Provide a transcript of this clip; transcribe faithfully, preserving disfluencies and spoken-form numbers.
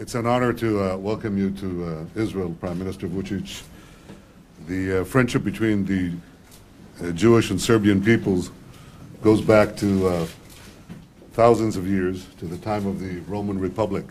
It's an honor to uh, welcome you to uh, Israel, Prime Minister Vučić. The uh, friendship between the uh, Jewish and Serbian peoples goes back to uh, thousands of years, to the time of the Roman Republic.